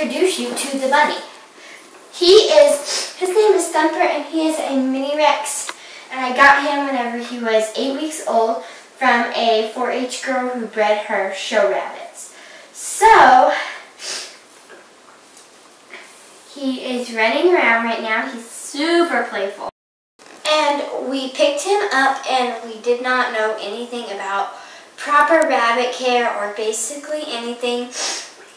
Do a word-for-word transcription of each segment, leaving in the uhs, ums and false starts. introduce you to the bunny. He is, his name is Thumper, and he is a Mini Rex. And I got him whenever he was eight weeks old from a four H girl who bred her show rabbits. So, he is running around right now. He's super playful. And we picked him up, and we did not know anything about proper rabbit care or basically anything.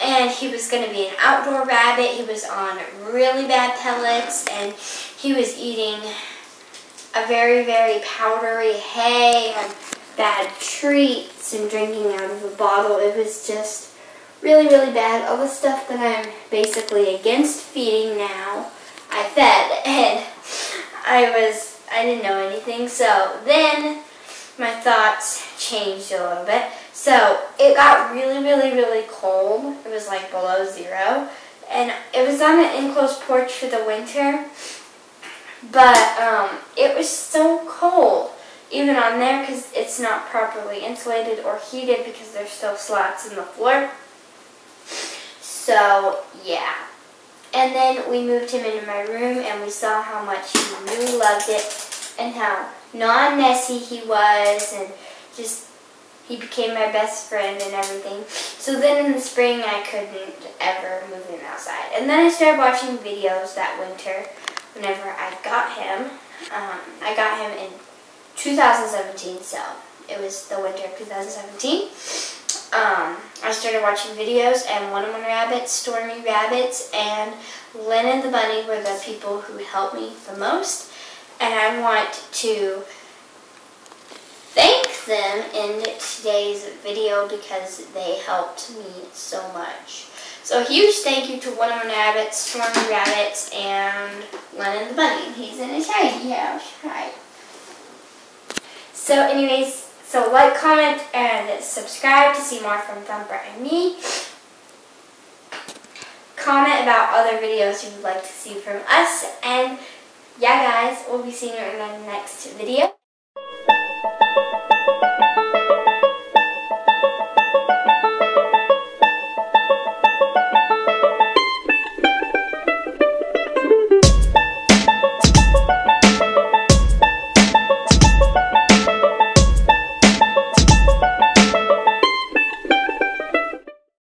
And he was going to be an outdoor rabbit. He was on really bad pellets, and he was eating a very, very powdery hay and bad treats and drinking out of a bottle. It was just really, really bad. All the stuff that I'm basically against feeding now, I fed, and I was, I didn't know anything. So then my thoughts changed a little bit. So it got really, really, really cold. It was like below zero. And it was on an enclosed porch for the winter. But um, it was so cold, even on there, because it's not properly insulated or heated because there's still slots in the floor. So, yeah. And then we moved him into my room, and we saw how much he really loved it and how non-messy he was, and just he became my best friend and everything. So then in the spring, I couldn't ever move him outside. And then I started watching videos that winter. Whenever I got him, um, I got him in two thousand seventeen, so it was the winter of two thousand seventeen. Um, I started watching videos, and one oh one Rabbits, Stormy Rabbits, and Lennon the Bunny were the people who helped me the most. And I want to thank them in today's video because they helped me so much. So a huge thank you to one oh one Rabbits, Stormy Rabbits, and Lennon the Bunny. He's in a tiny house, right? So anyways, so like, comment, and subscribe to see more from Thumper and me. Comment about other videos you would like to see from us. And yeah guys, we'll be seeing you in our next video.